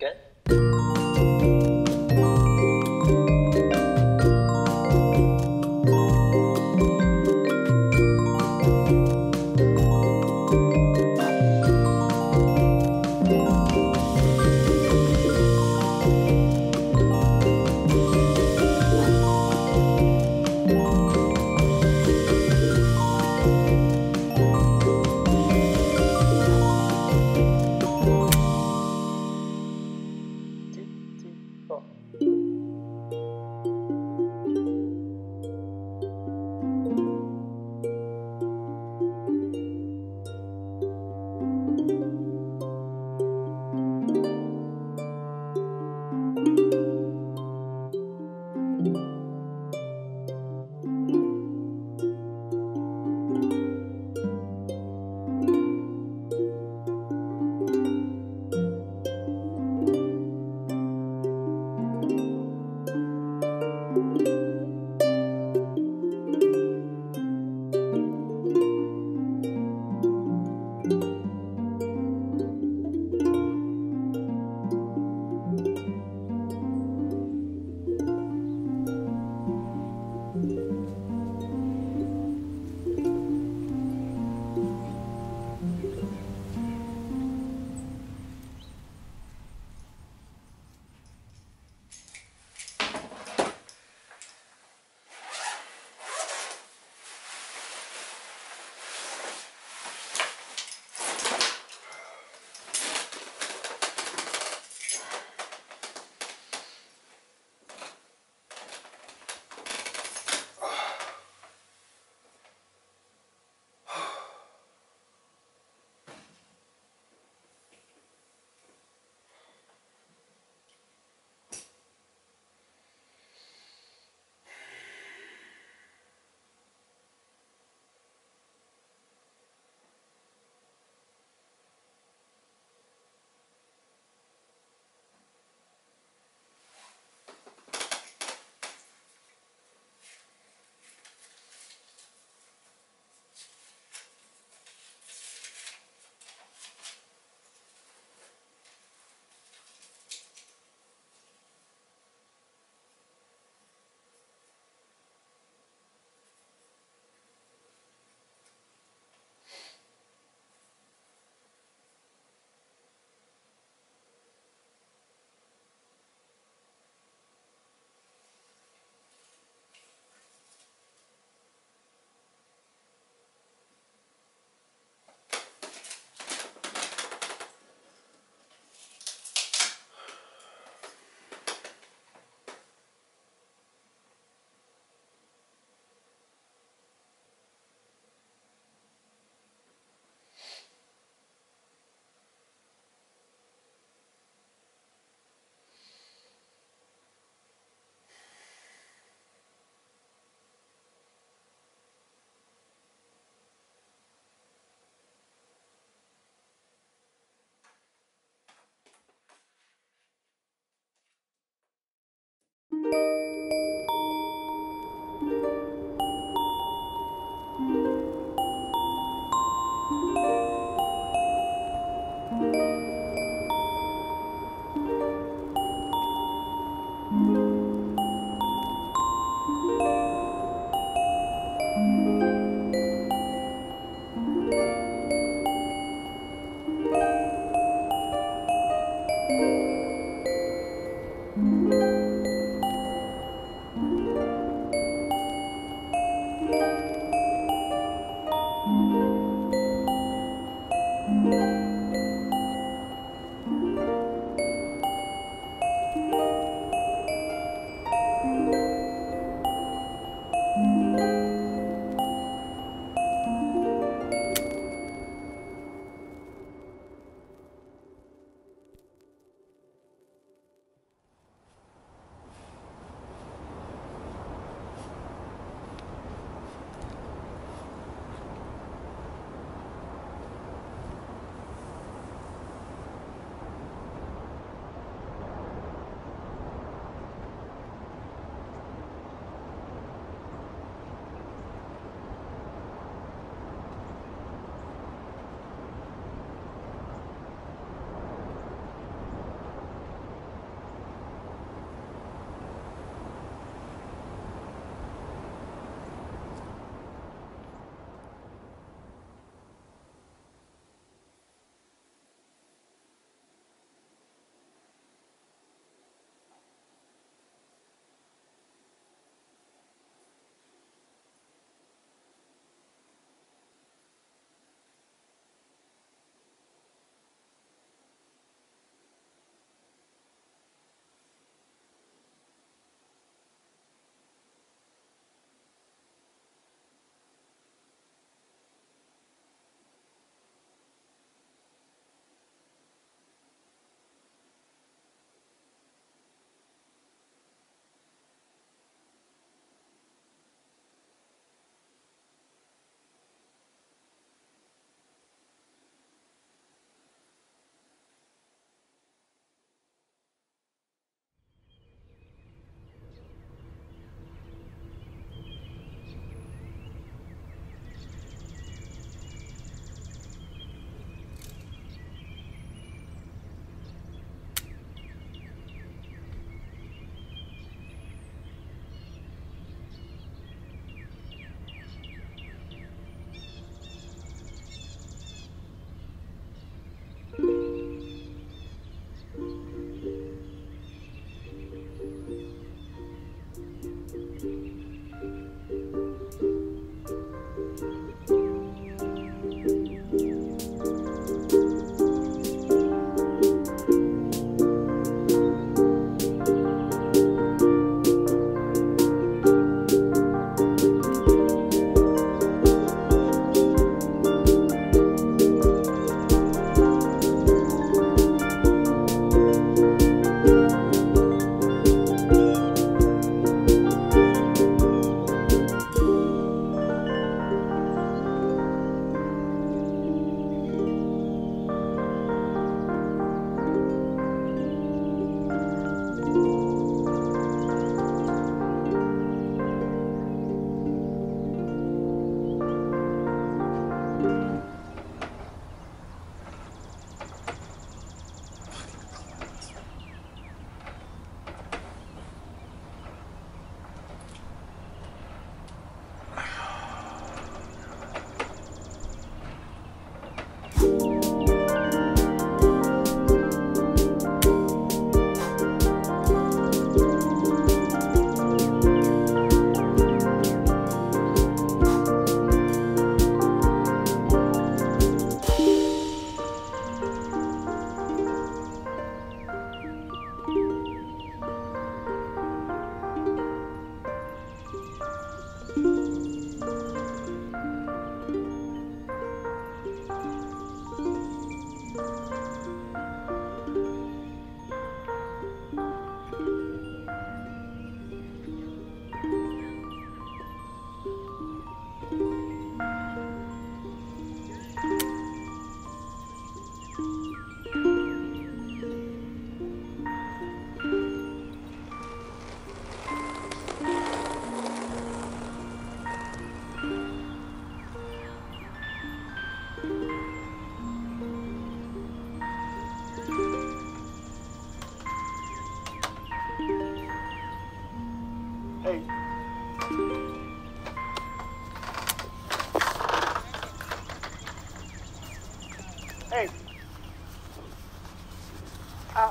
again.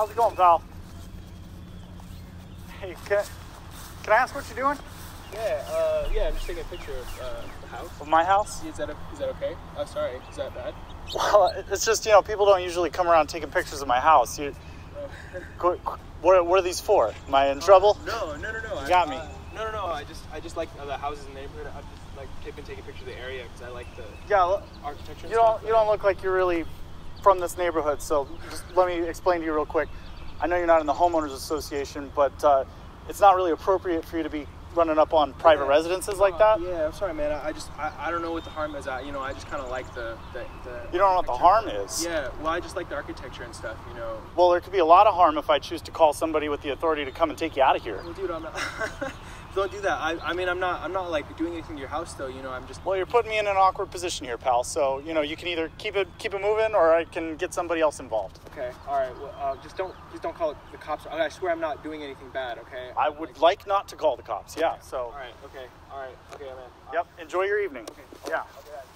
How's it going, pal? Hey, can I ask what you're doing? Yeah, yeah, I'm just taking a picture of the house. Of my house? Is that okay? Oh, sorry, is that bad? Well, it's just, you know, people don't usually come around taking pictures of my house. You, what are these for? Am I in trouble? No. You got me. No. I just like the houses in the neighborhood. I've just like been taking pictures of the area because I like the architecture. You don't look like you're really from this neighborhood. So just let me explain to you real quick. I know you're not in the homeowners association, but it's not really appropriate for you to be running up on private residences like that. Yeah, I'm sorry, man. I don't know what the harm is. I just kind of like the You don't know what the harm is? Yeah, well, I just like the architecture and stuff, you know. Well, there could be a lot of harm if I choose to call somebody with the authority to come and take you out of here. Well, dude, I'm not don't do that. I mean, I'm not like doing anything to your house though, you know. I'm just... Well, you're putting me in an awkward position here, pal. So, you know, you can either keep it moving, or I can get somebody else involved. Okay. All right. Well, just don't call it the cops. I swear I'm not doing anything bad, okay? I would like not to call the cops. Yeah. Okay. So. All right. Okay. All right. Okay, man. Yep. Enjoy your evening. Okay. Yeah. I'll do that.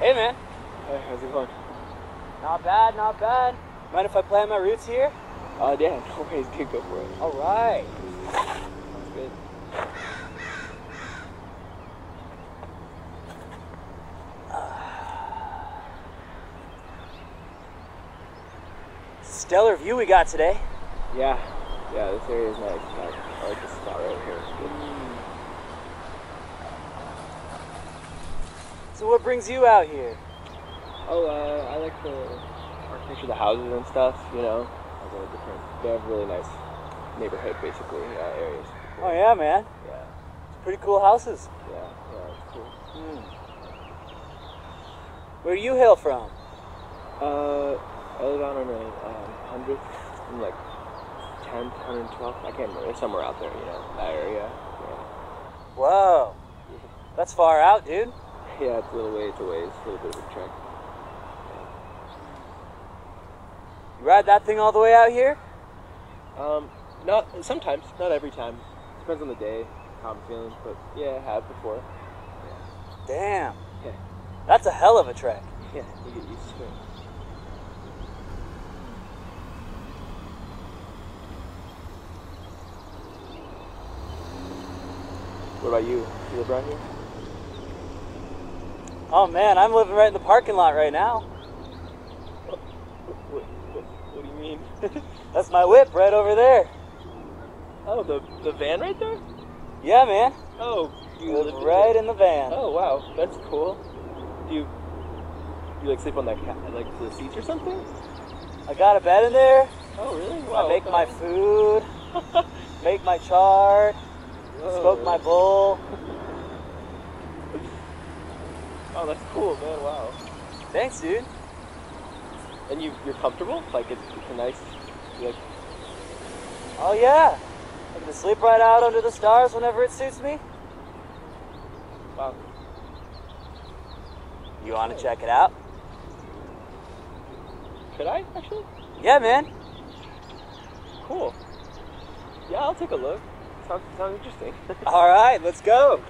Hey, man. Hey, how's it going? Not bad, not bad. Mind if I plant my roots here? Oh, yeah, no worries, dude, go for it. All right. Sounds good. Stellar view we got today. Yeah, this area is nice. I like this spot right here. It's good. So what brings you out here? Oh, I like the architecture of the houses and stuff, you know. They have really nice neighborhood, basically, areas. Oh yeah, man. Yeah. It's pretty cool houses. Yeah, it's cool. Mm. Where do you hail from? I live out on the 100th and like 10th, 112th. I can't remember. It's somewhere out there, you know, that area. Yeah. Whoa. That's far out, dude. Yeah, it's a little ways away. It's a little bit of a trek. Yeah. You ride that thing all the way out here? Sometimes, not every time. Depends on the day, how I'm feeling. But yeah, I have before. Yeah. Damn. Yeah. That's a hell of a trek. Yeah, you get used to it. What about you? You live right here? Oh man, I'm living right in the parking lot right now. What do you mean? That's my whip right over there. Oh, the van right there? Yeah, man. Oh, you live right in the van. Oh wow, that's cool. Do you like sleep on that like the seats or something? I got a bed in there. Oh really? Wow. I make my food, make my chard, smoke my bowl. Oh, that's cool, man, wow. Thanks, dude. And you're comfortable? Like, it's a nice, like... Oh, yeah. I can sleep right out under the stars whenever it suits me. Wow. You want to check it out? Could I, actually? Yeah, man. Cool. Yeah, I'll take a look. Sounds interesting. All right, let's go.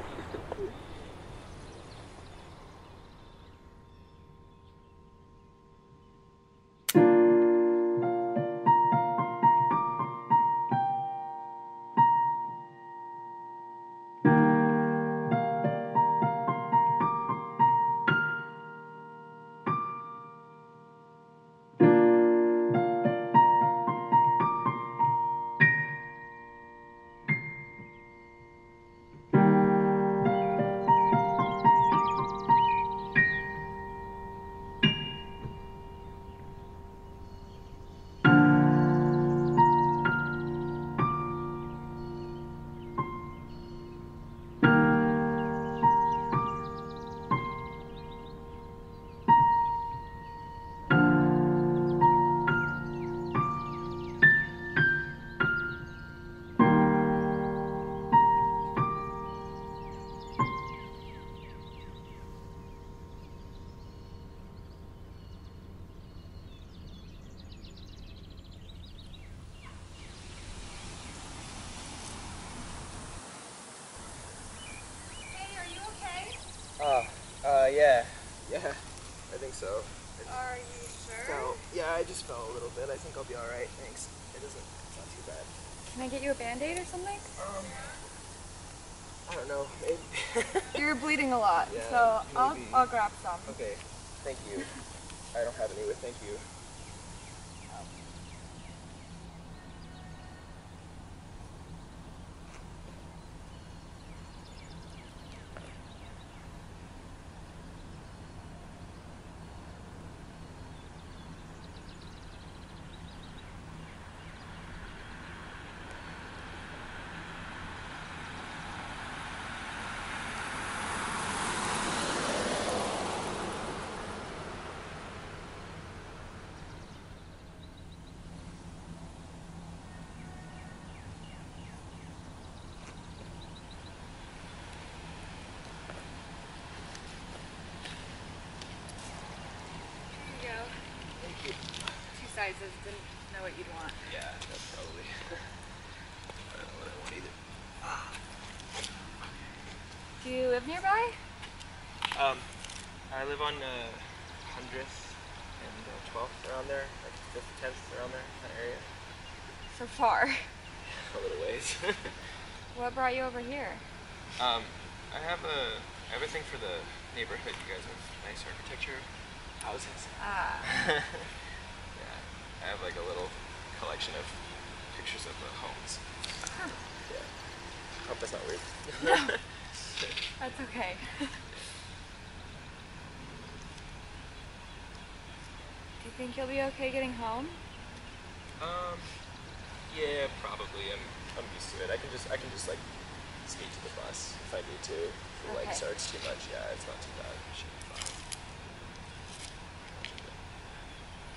Yeah, I think so. Are you sure? So, yeah, I just fell a little bit. I think I'll be all right, thanks. It's not too bad. Can I get you a Band-Aid or something? I don't know, maybe. You're bleeding a lot, yeah, so I'll grab some. Okay, thank you. I don't have any, but thank you. Sizes, didn't know what you'd want. Yeah, that's probably. I don't know what I want either. Do you live nearby? I live on 100th and 12th, around there, like 5th, 10th, around there, that area. So far. A little ways. What brought you over here? I have a thing for the neighborhood. You guys have nice architecture, houses. Ah. I have like a little collection of pictures of the homes. Huh. Yeah. I hope that's not weird. No. That's okay. Do you think you'll be okay getting home? Yeah, probably. I'm used to it. I can just like skate to the bus if I need to. If the leg starts too much, yeah, it's not too bad. It should be fine.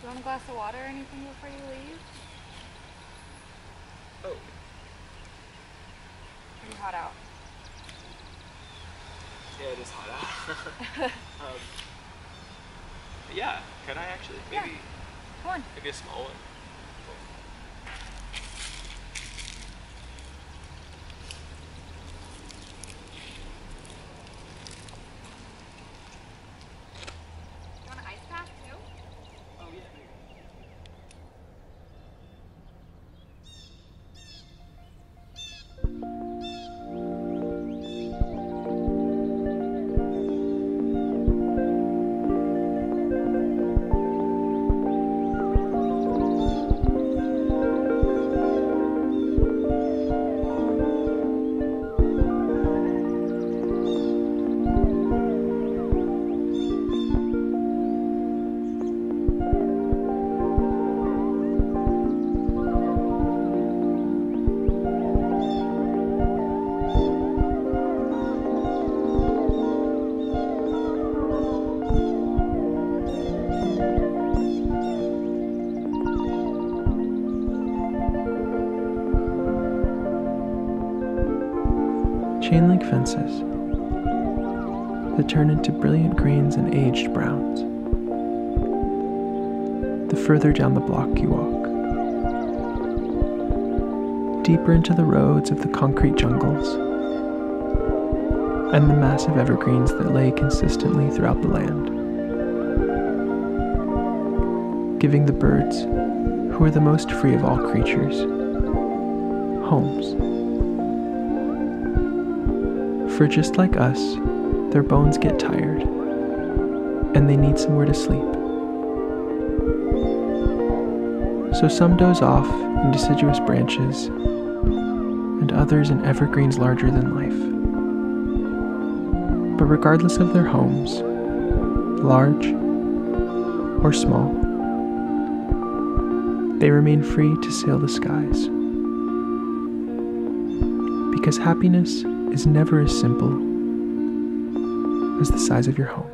Do you want a glass of water or anything before you leave? Oh. Pretty hot out. Yeah, it is hot out. Yeah, can I actually? Maybe. Yeah. Come on. Maybe a small one. Chain-link fences that turn into brilliant greens and aged browns. The further down the block you walk, deeper into the roads of the concrete jungles and the massive evergreens that lay consistently throughout the land, giving the birds, who are the most free of all creatures, homes. For just like us, their bones get tired, and they need somewhere to sleep. So some doze off in deciduous branches, and others in evergreens larger than life. But regardless of their homes, large or small, they remain free to sail the skies. Because happiness is never as simple as the size of your home.